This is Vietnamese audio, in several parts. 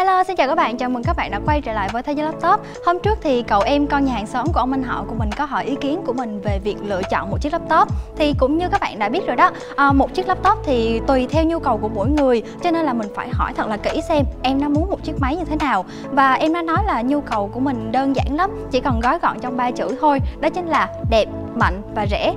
Hello, xin chào các bạn, chào mừng các bạn đã quay trở lại với Thế Giới Laptop. Hôm trước thì cậu em con nhà hàng xóm của ông anh họ của mình có hỏi ý kiến của mình về việc lựa chọn một chiếc laptop. Thì cũng như các bạn đã biết rồi đó, một chiếc laptop thì tùy theo nhu cầu của mỗi người, cho nên là mình phải hỏi thật là kỹ xem em nó muốn một chiếc máy như thế nào. Và em đã nói là nhu cầu của mình đơn giản lắm, chỉ cần gói gọn trong 3 chữ thôi, đó chính là đẹp, mạnh và rẻ.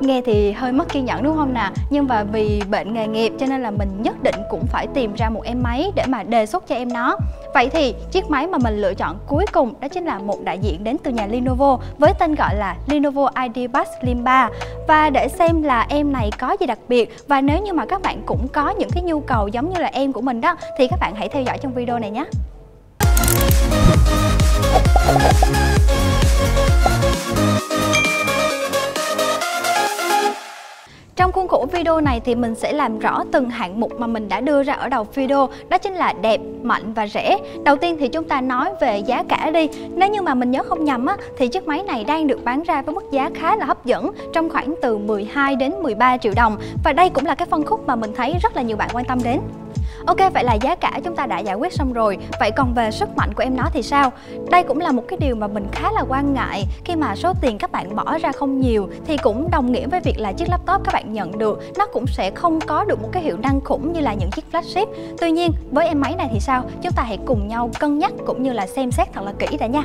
Nghe thì hơi mất kiên nhẫn đúng không nè, nhưng mà vì bệnh nghề nghiệp cho nên là mình nhất định cũng phải tìm ra một em máy để mà đề xuất cho em nó. Vậy thì chiếc máy mà mình lựa chọn cuối cùng đó chính là một đại diện đến từ nhà Lenovo với tên gọi là Lenovo IdeaPad Slim 3. Và để xem là em này có gì đặc biệt và nếu như mà các bạn cũng có những cái nhu cầu giống như là em của mình đó thì các bạn hãy theo dõi trong video này nhé. Trong khuôn khổ video này thì mình sẽ làm rõ từng hạng mục mà mình đã đưa ra ở đầu video, đó chính là đẹp, mạnh và rẻ. Đầu tiên thì chúng ta nói về giá cả đi. Nếu như mà mình nhớ không nhầm á, thì chiếc máy này đang được bán ra với mức giá khá là hấp dẫn, trong khoảng từ 12 đến 13 triệu đồng. Và đây cũng là cái phân khúc mà mình thấy rất là nhiều bạn quan tâm đến. Ok, vậy là giá cả chúng ta đã giải quyết xong rồi. Vậy còn về sức mạnh của em nó thì sao? Đây cũng là một cái điều mà mình khá là quan ngại. Khi mà số tiền các bạn bỏ ra không nhiều thì cũng đồng nghĩa với việc là chiếc laptop các bạn nhận được nó cũng sẽ không có được một cái hiệu năng khủng như là những chiếc flagship. Tuy nhiên với em máy này thì sao? Chúng ta hãy cùng nhau cân nhắc cũng như là xem xét thật là kỹ đã nha.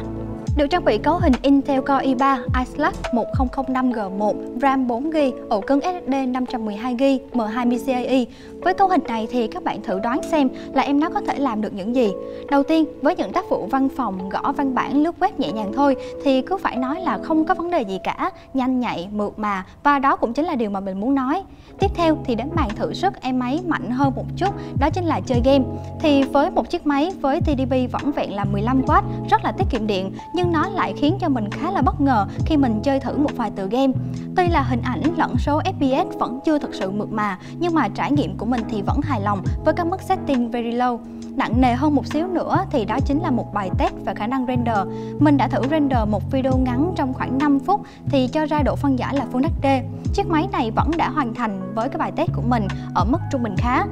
Được trang bị cấu hình Intel Core i3 Ice Lake 1005G1, RAM 4GB, ổ cứng SSD 512GB, M2 PCIe. Với cấu hình này thì các bạn thử đoán xem là em nó có thể làm được những gì. Đầu tiên, với những tác vụ văn phòng, gõ văn bản, lướt web nhẹ nhàng thôi thì cứ phải nói là không có vấn đề gì cả, nhanh nhạy, mượt mà, và đó cũng chính là điều mà mình muốn nói. Tiếp theo thì đến màn thử sức em máy mạnh hơn một chút, đó chính là chơi game. Thì với một chiếc máy với TDP vỏn vẹn là 15W, rất là tiết kiệm điện, nhưng nó lại khiến cho mình khá là bất ngờ khi mình chơi thử một vài tựa game. Tuy là hình ảnh lẫn số FPS vẫn chưa thực sự mượt mà, nhưng mà trải nghiệm của mình thì vẫn hài lòng với các mức setting very low. Nặng nề hơn một xíu nữa thì đó chính là một bài test về khả năng render. Mình đã thử render một video ngắn trong khoảng 5 phút thì cho ra độ phân giải là Full HD. Chiếc máy này vẫn đã hoàn thành với cái bài test của mình ở mức trung bình khá.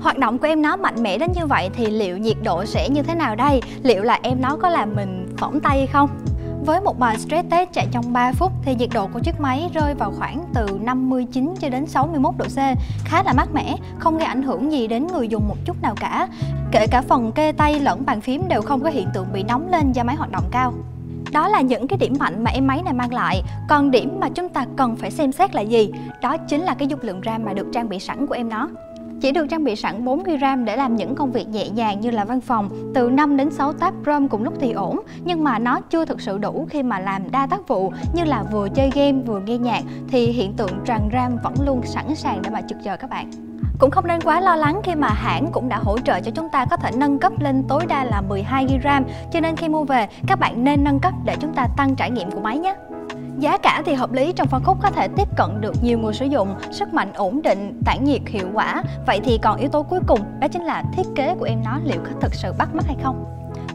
Hoạt động của em nó mạnh mẽ đến như vậy thì liệu nhiệt độ sẽ như thế nào đây? Liệu là em nó có làm mình phỏng tay hay không? Với một bài stress test chạy trong 3 phút thì nhiệt độ của chiếc máy rơi vào khoảng từ 59 cho đến 61 độ C, khá là mát mẻ, không gây ảnh hưởng gì đến người dùng một chút nào cả. Kể cả phần kê tay lẫn bàn phím đều không có hiện tượng bị nóng lên do máy hoạt động cao. Đó là những cái điểm mạnh mà em máy này mang lại. Còn điểm mà chúng ta cần phải xem xét là gì? Đó chính là cái dung lượng RAM mà được trang bị sẵn của em nó. Chỉ được trang bị sẵn 4GB RAM để làm những công việc nhẹ nhàng như là văn phòng, từ 5 đến 6 tab ROM cùng lúc thì ổn, nhưng mà nó chưa thực sự đủ khi mà làm đa tác vụ như là vừa chơi game vừa nghe nhạc thì hiện tượng tràn RAM vẫn luôn sẵn sàng để mà trực chờ các bạn. Cũng không nên quá lo lắng khi mà hãng cũng đã hỗ trợ cho chúng ta có thể nâng cấp lên tối đa là 12GB RAM, cho nên khi mua về các bạn nên nâng cấp để chúng ta tăng trải nghiệm của máy nhé. Giá cả thì hợp lý trong phân khúc có thể tiếp cận được nhiều người sử dụng, sức mạnh ổn định, tản nhiệt hiệu quả. Vậy thì còn yếu tố cuối cùng đó chính là thiết kế của em nó liệu có thực sự bắt mắt hay không.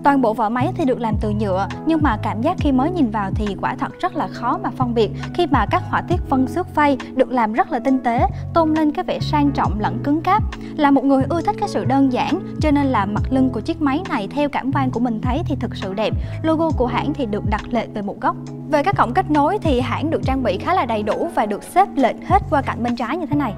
Toàn bộ vỏ máy thì được làm từ nhựa, nhưng mà cảm giác khi mới nhìn vào thì quả thật rất là khó mà phân biệt khi mà các họa tiết phân xước phay được làm rất là tinh tế, tôn lên cái vẻ sang trọng lẫn cứng cáp. Là một người ưa thích cái sự đơn giản, cho nên là mặt lưng của chiếc máy này theo cảm quan của mình thấy thì thực sự đẹp, logo của hãng thì được đặt lệch về một góc. Về các cổng kết nối thì hãng được trang bị khá là đầy đủ và được xếp lệch hết qua cạnh bên trái như thế này.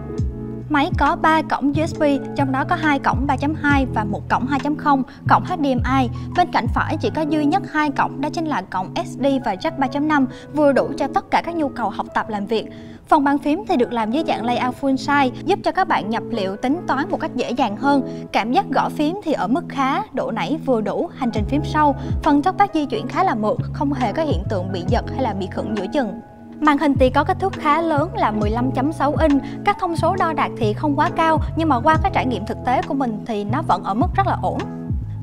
Máy có 3 cổng USB, trong đó có 2 cổng 3.2 và 1 cổng 2.0, cổng HDMI. Bên cạnh phải chỉ có duy nhất 2 cổng, đó chính là cổng SD và jack 3.5, vừa đủ cho tất cả các nhu cầu học tập làm việc. Phần bàn phím thì được làm dưới dạng layout full size, giúp cho các bạn nhập liệu tính toán một cách dễ dàng hơn. Cảm giác gõ phím thì ở mức khá, độ nảy vừa đủ, hành trình phím sâu. Phần tốc tác di chuyển khá là mượt, không hề có hiện tượng bị giật hay là bị khựng giữa chừng. Màn hình thì có kích thước khá lớn là 15.6 inch, các thông số đo đạc thì không quá cao nhưng mà qua cái trải nghiệm thực tế của mình thì nó vẫn ở mức rất là ổn.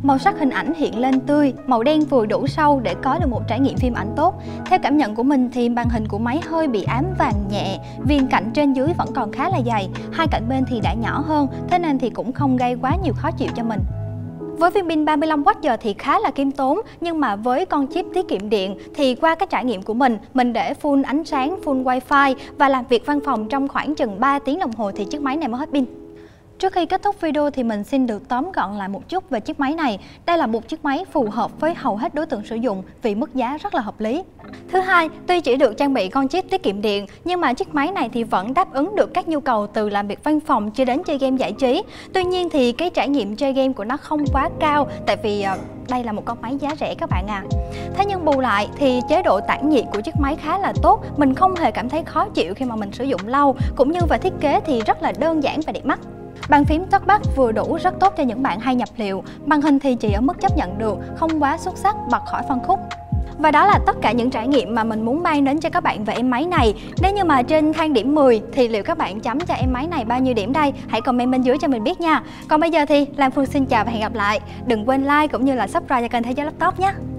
Màu sắc hình ảnh hiện lên tươi, màu đen vừa đủ sâu để có được một trải nghiệm phim ảnh tốt. Theo cảm nhận của mình thì màn hình của máy hơi bị ám vàng nhẹ, viền cạnh trên dưới vẫn còn khá là dày, hai cạnh bên thì đã nhỏ hơn, thế nên thì cũng không gây quá nhiều khó chịu cho mình. Với viên pin 35Wh thì khá là kiêm tốn, nhưng mà với con chip tiết kiệm điện thì qua cái trải nghiệm của mình để full ánh sáng, full wifi và làm việc văn phòng trong khoảng chừng 3 tiếng đồng hồ thì chiếc máy này mới hết pin. Trước khi kết thúc video thì mình xin được tóm gọn lại một chút về chiếc máy này. Đây là một chiếc máy phù hợp với hầu hết đối tượng sử dụng vì mức giá rất là hợp lý. Thứ hai, tuy chỉ được trang bị con chip tiết kiệm điện nhưng mà chiếc máy này thì vẫn đáp ứng được các nhu cầu từ làm việc văn phòng cho đến chơi game giải trí. Tuy nhiên thì cái trải nghiệm chơi game của nó không quá cao tại vì đây là một con máy giá rẻ các bạn à. Thế nhưng bù lại thì chế độ tản nhiệt của chiếc máy khá là tốt, mình không hề cảm thấy khó chịu khi mà mình sử dụng lâu, cũng như về thiết kế thì rất là đơn giản và đẹp mắt. Bàn phím touch pad vừa đủ rất tốt cho những bạn hay nhập liệu, màn hình thì chỉ ở mức chấp nhận được, không quá xuất sắc bật khỏi phân khúc. Và đó là tất cả những trải nghiệm mà mình muốn mang đến cho các bạn về em máy này. Nếu như mà trên thang điểm 10 thì liệu các bạn chấm cho em máy này bao nhiêu điểm đây? Hãy comment bên dưới cho mình biết nha. Còn bây giờ thì Lan Phương xin chào và hẹn gặp lại. Đừng quên like cũng như là subscribe cho kênh Thế Giới Laptop nhé.